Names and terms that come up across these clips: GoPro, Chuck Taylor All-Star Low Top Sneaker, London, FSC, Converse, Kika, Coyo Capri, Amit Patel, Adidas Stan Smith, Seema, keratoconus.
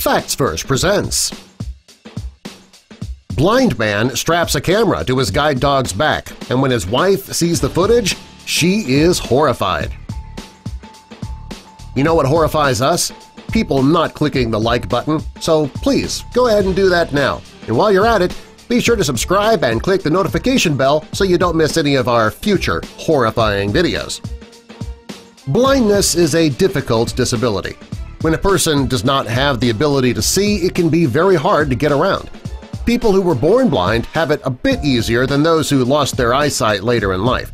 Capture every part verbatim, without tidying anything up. Facts First presents. Blind man straps a camera to his guide dog's back, and when his wife sees the footage, she is horrified. You know what horrifies us? People not clicking the like button, so please go ahead and do that now. And while you're at it, be sure to subscribe and click the notification bell so you don't miss any of our future horrifying videos. Blindness is a difficult disability. When a person does not have the ability to see, it can be very hard to get around. People who were born blind have it a bit easier than those who lost their eyesight later in life.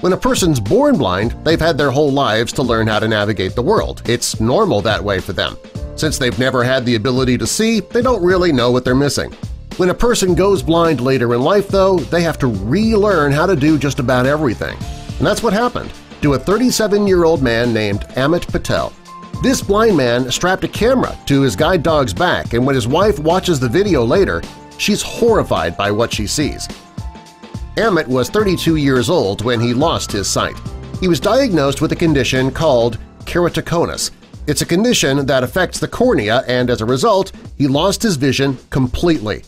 When a person's born blind, they've had their whole lives to learn how to navigate the world. It's normal that way for them. Since they've never had the ability to see, they don't really know what they're missing. When a person goes blind later in life, though, they have to relearn how to do just about everything. And that's what happened to a thirty-seven-year-old man named Amit Patel. This blind man strapped a camera to his guide dog's back, and when his wife watches the video later, she's horrified by what she sees. Amit was thirty-two years old when he lost his sight. He was diagnosed with a condition called keratoconus. It's a condition that affects the cornea, and as a result, he lost his vision completely.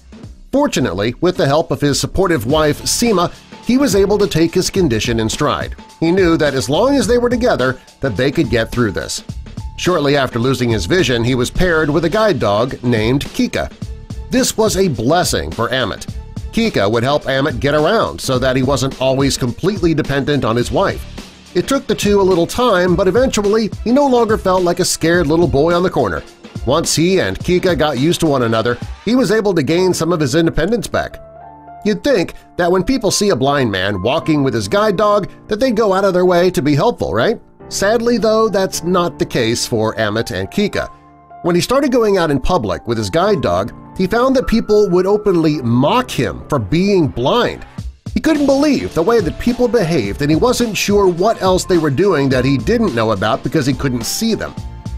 Fortunately, with the help of his supportive wife, Seema, he was able to take his condition in stride. He knew that as long as they were together, that they could get through this. Shortly after losing his vision, he was paired with a guide dog named Kika. This was a blessing for Amit. Kika would help Amit get around so that he wasn't always completely dependent on his wife. It took the two a little time, but eventually he no longer felt like a scared little boy on the corner. Once he and Kika got used to one another, he was able to gain some of his independence back. You'd think that when people see a blind man walking with his guide dog that they'd go out of their way to be helpful, right? Sadly, though, that's not the case for Amit and Kika. When he started going out in public with his guide dog, he found that people would openly mock him for being blind. He couldn't believe the way that people behaved, and he wasn't sure what else they were doing that he didn't know about because he couldn't see them.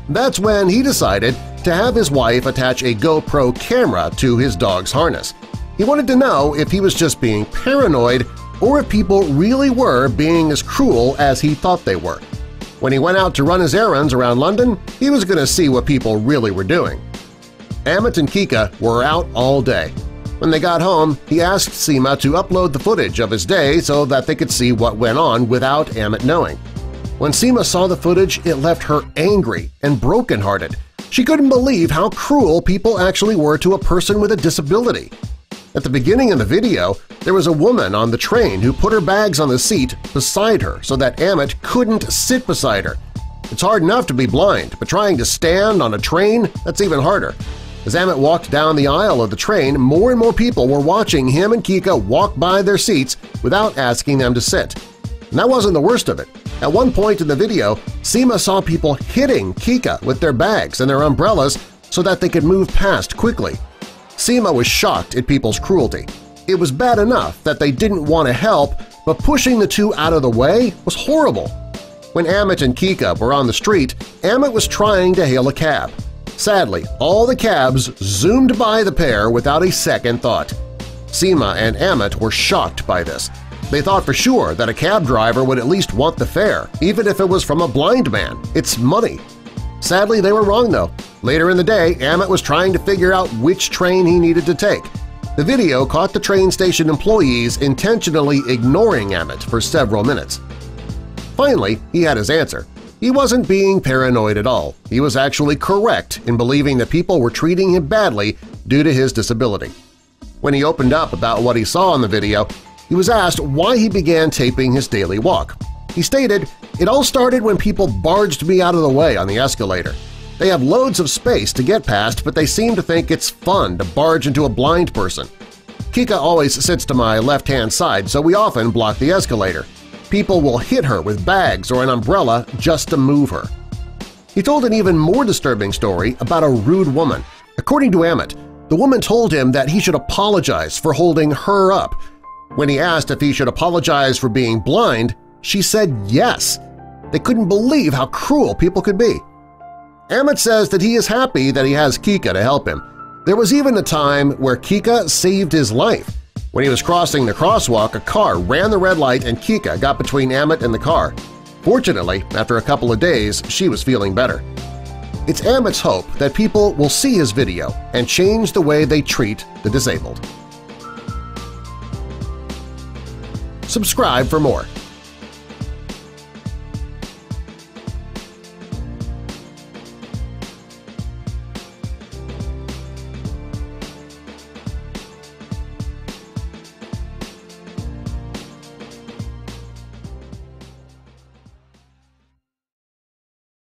That's when he decided to have his wife attach a GoPro camera to his dog's harness. He wanted to know if he was just being paranoid or if people really were being as cruel as he thought they were. When he went out to run his errands around London, he was going to see what people really were doing. Amit and Kika were out all day. When they got home, he asked Seema to upload the footage of his day so that they could see what went on without Amit knowing. When Seema saw the footage, it left her angry and brokenhearted. She couldn't believe how cruel people actually were to a person with a disability. At the beginning of the video, there was a woman on the train who put her bags on the seat beside her so that Amit couldn't sit beside her. It's hard enough to be blind, but trying to stand on a train, that's even harder. As Amit walked down the aisle of the train, more and more people were watching him and Kika walk by their seats without asking them to sit. And that wasn't the worst of it. At one point in the video, Seema saw people hitting Kika with their bags and their umbrellas so that they could move past quickly. Seema was shocked at people's cruelty. It was bad enough that they didn't want to help, but pushing the two out of the way was horrible. When Amit and Kika were on the street, Amit was trying to hail a cab. Sadly, all the cabs zoomed by the pair without a second thought. Seema and Amit were shocked by this. They thought for sure that a cab driver would at least want the fare, even if it was from a blind man. It's money. Sadly, they were wrong, though. Later in the day, Amit was trying to figure out which train he needed to take. The video caught the train station employees intentionally ignoring Amit for several minutes. Finally, he had his answer. He wasn't being paranoid at all. He was actually correct in believing that people were treating him badly due to his disability. When he opened up about what he saw in the video, he was asked why he began taping his daily walk. He stated, "It all started when people barged me out of the way on the escalator. They have loads of space to get past, but they seem to think it's fun to barge into a blind person. Kika always sits to my left-hand side, so we often block the escalator. People will hit her with bags or an umbrella just to move her." He told an even more disturbing story about a rude woman. According to Amit, the woman told him that he should apologize for holding her up. When he asked if he should apologize for being blind, she said yes. They couldn't believe how cruel people could be. Amit says that he is happy that he has Kika to help him. There was even a time where Kika saved his life. When he was crossing the crosswalk, a car ran the red light and Kika got between Amit and the car. Fortunately, after a couple of days, she was feeling better. It's Amit's hope that people will see his video and change the way they treat the disabled. Subscribe for more.